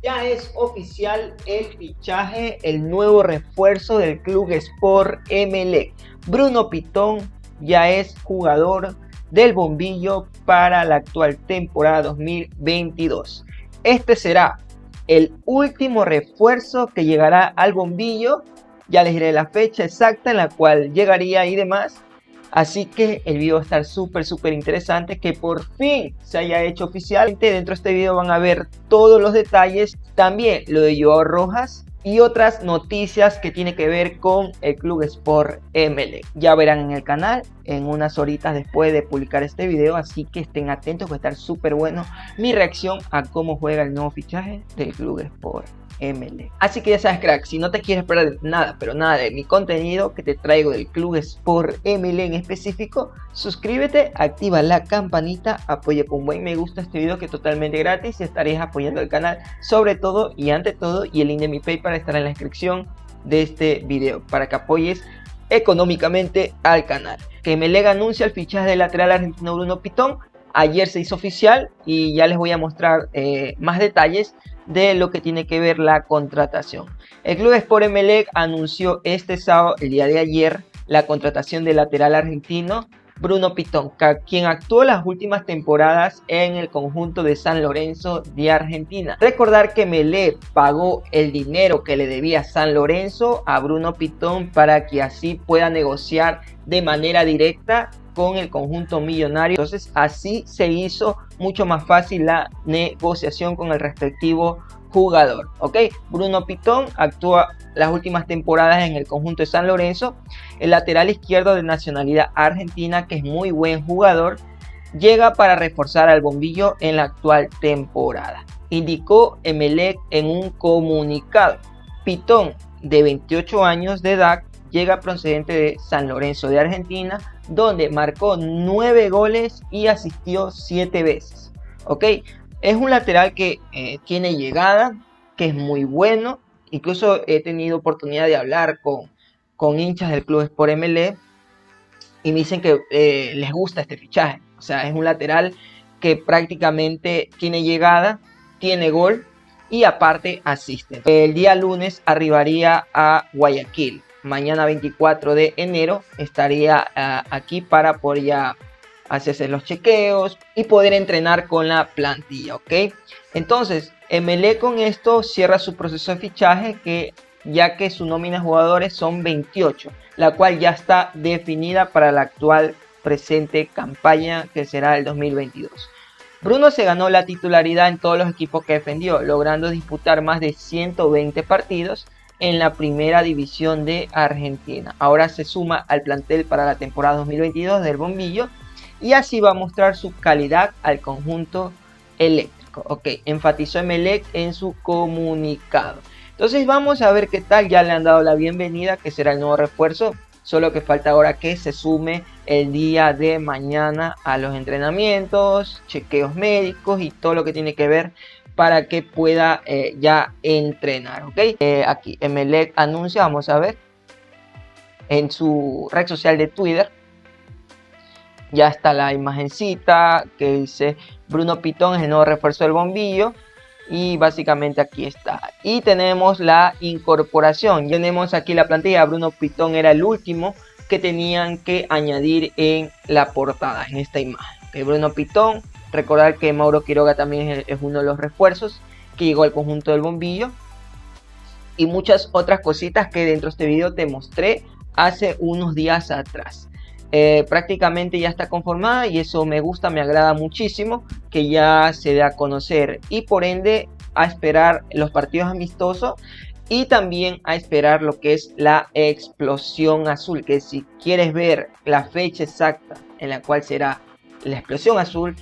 Ya es oficial el fichaje, el nuevo refuerzo del Club Sport Emelec. Bruno Pittón ya es jugador del Bombillo para la actual temporada 2022. Este será el último refuerzo que llegará al Bombillo. Ya les diré la fecha exacta en la cual llegaría y demás. Así que el video va a estar súper interesante, que por fin se haya hecho oficial. Dentro de este video van a ver todos los detalles, también lo de Joao Rojas y otras noticias que tiene que ver con el Club Sport ML. Ya verán en el canal en unas horitas después de publicar este video, así que estén atentos, va a estar súper bueno mi reacción a cómo juega el nuevo fichaje del Club Sport ML. Así que ya sabes, crack, si no te quieres perder nada, pero nada de mi contenido que te traigo del Club Sport ML en específico, suscríbete, activa la campanita, apoya con buen me gusta este video que es totalmente gratis y estaréis apoyando el canal sobre todo y ante todo, y el link de mi PayPal estará en la descripción de este video para que apoyes económicamente al canal. Que Emelec anuncia el fichaje del lateral argentino Bruno Pittón. Ayer se hizo oficial y ya les voy a mostrar más detalles de lo que tiene que ver la contratación. El Club Sport Emelec anunció este sábado, el día de ayer, la contratación del lateral argentino Bruno Pittón, quien actuó las últimas temporadas en el conjunto de San Lorenzo de Argentina. Recordar que Emelec pagó el dinero que le debía San Lorenzo a Bruno Pittón para que así pueda negociar de manera directa con el conjunto millonario. Entonces así se hizo mucho más fácil la negociación con el respectivo jugador, ¿ok? Bruno Pittón actúa las últimas temporadas en el conjunto de San Lorenzo. El lateral izquierdo de nacionalidad argentina, que es muy buen jugador, llega para reforzar al Bombillo en la actual temporada, indicó Emelec en un comunicado. Pittón, de 28 años de edad, llega procedente de San Lorenzo de Argentina, donde marcó 9 goles y asistió 7 veces. ¿Ok? Es un lateral que tiene llegada, que es muy bueno. Incluso he tenido oportunidad de hablar con hinchas del Club Sport ML y me dicen que les gusta este fichaje. O sea, es un lateral que prácticamente tiene llegada, tiene gol y aparte asiste. El día lunes arribaría a Guayaquil. Mañana 24 de enero estaría aquí para poder ya hacerse los chequeos y poder entrenar con la plantilla, ¿ok? Entonces, Emelec con esto cierra su proceso de fichaje, que ya que su nómina de jugadores son 28, la cual ya está definida para la actual presente campaña, que será el 2022. Bruno se ganó la titularidad en todos los equipos que defendió, logrando disputar más de 120 partidos en la primera división de Argentina. Ahora se suma al plantel para la temporada 2022 del Bombillo y así va a mostrar su calidad al conjunto eléctrico, ok, enfatizó Emelec en su comunicado. Entonces vamos a ver qué tal. Ya le han dado la bienvenida, que será el nuevo refuerzo, solo que falta ahora que se sume el día de mañana a los entrenamientos, chequeos médicos y todo lo que tiene que ver para que pueda ya entrenar, ¿ok? Aquí Emelec anuncia, vamos a ver, en su red social de Twitter, ya está la imagencita que dice Bruno Pittón es el nuevo refuerzo del Bombillo, y básicamente aquí está. Y tenemos la incorporación, tenemos aquí la plantilla. Bruno Pittón era el último que tenían que añadir en la portada, en esta imagen, ¿okay? Bruno Pittón. Recordar que Mauro Quiroga también es uno de los refuerzos que llegó al conjunto del Bombillo. Y muchas otras cositas que dentro de este video te mostré hace unos días atrás. Prácticamente ya está conformada y eso me gusta, me agrada muchísimo que ya se dé a conocer. Y por ende a esperar los partidos amistosos y también a esperar lo que es la explosión azul. Que si quieres ver la fecha exacta en la cual será la explosión azul,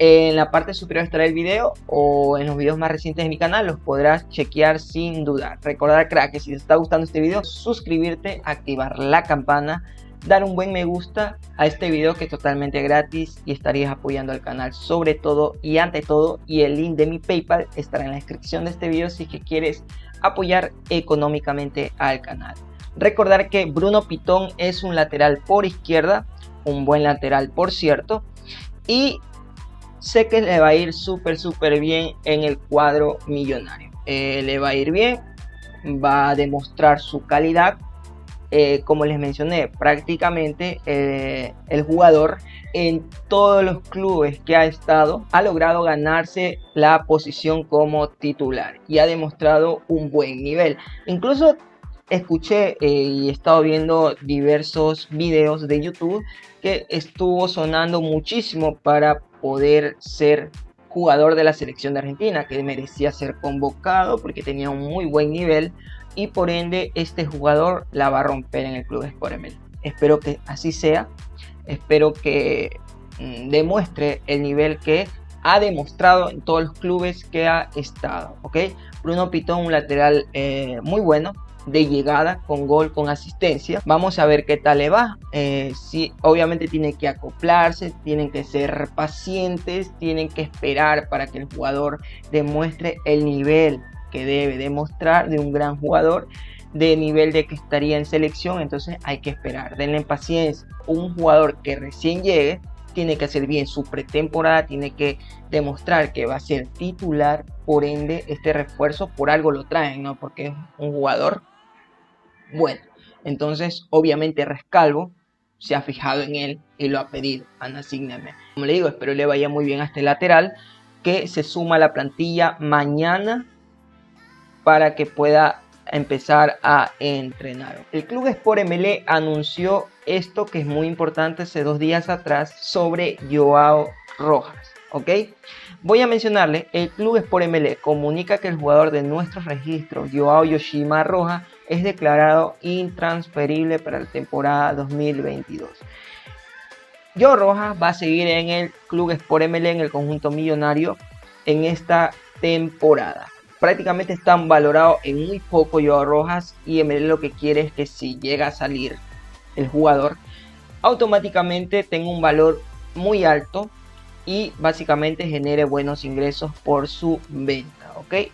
en la parte superior estará el video, o en los videos más recientes de mi canal los podrás chequear sin dudar. Recordar, crack, que si te está gustando este video, suscribirte, activar la campana, dar un buen me gusta a este video que es totalmente gratis y estarías apoyando al canal sobre todo y ante todo, y el link de mi PayPal estará en la descripción de este video si es que quieres apoyar económicamente al canal. Recordar que Bruno Pittón es un lateral por izquierda, un buen lateral por cierto, y sé que le va a ir súper bien en el cuadro millonario. Le va a ir bien, va a demostrar su calidad. Como les mencioné, prácticamente el jugador en todos los clubes que ha estado ha logrado ganarse la posición como titular y ha demostrado un buen nivel. Incluso escuché y he estado viendo diversos videos de YouTube que estuvo sonando muchísimo para poder ser jugador de la selección de Argentina, que merecía ser convocado porque tenía un muy buen nivel. Y por ende este jugador la va a romper en el Club Sport ML. Espero que así sea. Espero que demuestre el nivel que ha demostrado en todos los clubes que ha estado, ¿ok? Bruno Pittón, un lateral muy bueno, de llegada, con gol, con asistencia. Vamos a ver qué tal le va. Sí, obviamente tiene que acoplarse, tienen que ser pacientes, tienen que esperar para que el jugador demuestre el nivel que debe demostrar de un gran jugador, de nivel de que estaría en selección. Entonces hay que esperar, denle paciencia. Un jugador que recién llegue tiene que hacer bien su pretemporada, tiene que demostrar que va a ser titular. Por ende este refuerzo por algo lo traen, ¿no? Porque es un jugador bueno. Entonces obviamente Rescalvo se ha fijado en él y lo ha pedido a Nasígname. Como le digo, espero le vaya muy bien a este lateral que se suma a la plantilla mañana para que pueda empezar a entrenar. El Club Sport ML anunció esto que es muy importante hace 2 días atrás sobre Joao Rojas, ¿ok? Voy a mencionarle, el Club Sport ML comunica que el jugador de nuestros registros, Joao Yoshima Rojas, es declarado intransferible para la temporada 2022. Joao Rojas va a seguir en el Club Sport ML, en el conjunto millonario, en esta temporada. Prácticamente están valorados en muy poco Joao Rojas, y ML lo que quiere es que si llega a salir el jugador, automáticamente tenga un valor muy alto y básicamente genere buenos ingresos por su venta, ¿ok?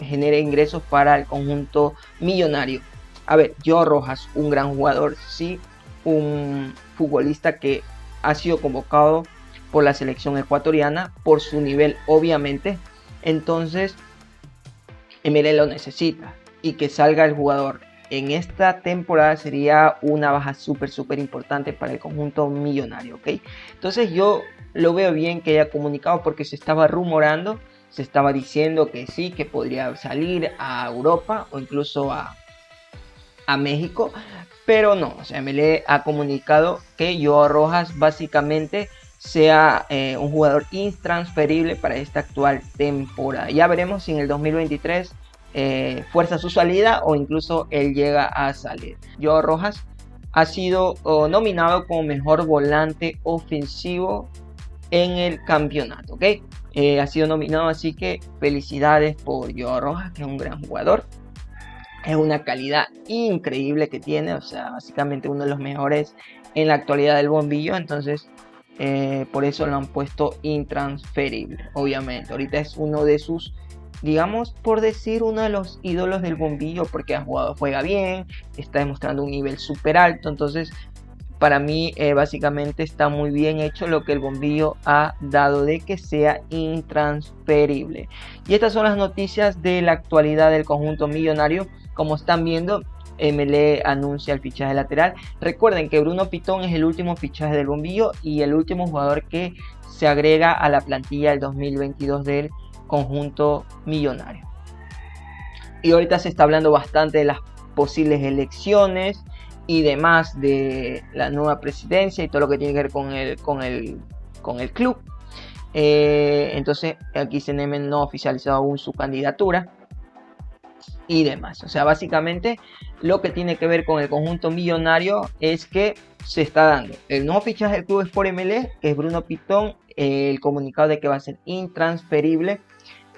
Genere ingresos para el conjunto millonario. A ver, Joao Rojas, un gran jugador, sí, un futbolista que ha sido convocado por la selección ecuatoriana por su nivel, obviamente. Entonces ML lo necesita, y que salga el jugador en esta temporada sería una baja súper importante para el conjunto millonario, ¿ok? Entonces yo lo veo bien que haya comunicado, porque se estaba rumorando, se estaba diciendo que sí, que podría salir a Europa o incluso a México, pero no. O sea, ML ha comunicado que Joao Rojas básicamente sea un jugador intransferible para esta actual temporada. Ya veremos si en el 2023 fuerza su salida o incluso él llega a salir. Joao Rojas ha sido nominado como mejor volante ofensivo en el campeonato, ¿ok? Ha sido nominado, así que felicidades por Joao Rojas, que es un gran jugador. Es una calidad increíble que tiene, o sea, básicamente uno de los mejores en la actualidad del bombillo. Entonces por eso lo han puesto intransferible, obviamente. Ahorita es uno de sus, digamos, por decir, uno de los ídolos del bombillo, porque ha jugado, juega bien, está demostrando un nivel súper alto. Entonces para mí básicamente está muy bien hecho lo que el bombillo ha dado de que sea intransferible. Y estas son las noticias de la actualidad del conjunto millonario. Como están viendo, ML anuncia el fichaje lateral. Recuerden que Bruno Pittón es el último fichaje del bombillo y el último jugador que se agrega a la plantilla del 2022 del conjunto millonario. Y ahorita se está hablando bastante de las posibles elecciones y demás, de la nueva presidencia y todo lo que tiene que ver con el club. Entonces aquí CNM no ha oficializado aún su candidatura y demás. O sea, básicamente lo que tiene que ver con el conjunto millonario es que se está dando el nuevo fichaje del Club Sport ML, que es Bruno Pittón, el comunicado de que va a ser intransferible,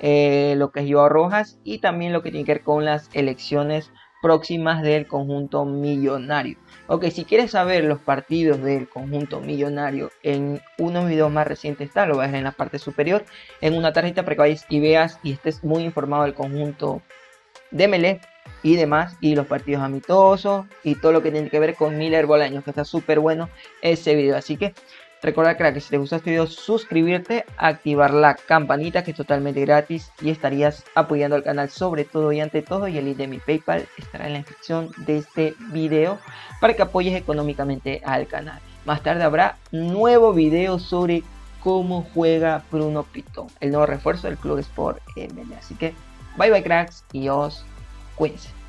lo que es Joao Rojas, y también lo que tiene que ver con las elecciones próximas del conjunto millonario. Ok, si quieres saber los partidos del conjunto millonario, en unos videos más recientes está, lo vas a ver en la parte superior, en una tarjeta, para que vayas y veas y estés muy informado del conjunto de ML y demás, y los partidos amistosos y todo lo que tiene que ver con Miller Bolaño, que está súper bueno ese video. Así que Recuerda, crack, que si te gustó este video, suscribirte, activar la campanita, que es totalmente gratis, y estarías apoyando al canal sobre todo y ante todo. Y el link de mi PayPal estará en la descripción de este video para que apoyes económicamente al canal. Más tarde habrá nuevo video sobre cómo juega Bruno Pittón, el nuevo refuerzo del Club Sport ML. Así que bye bye, cracks, y os cuídense.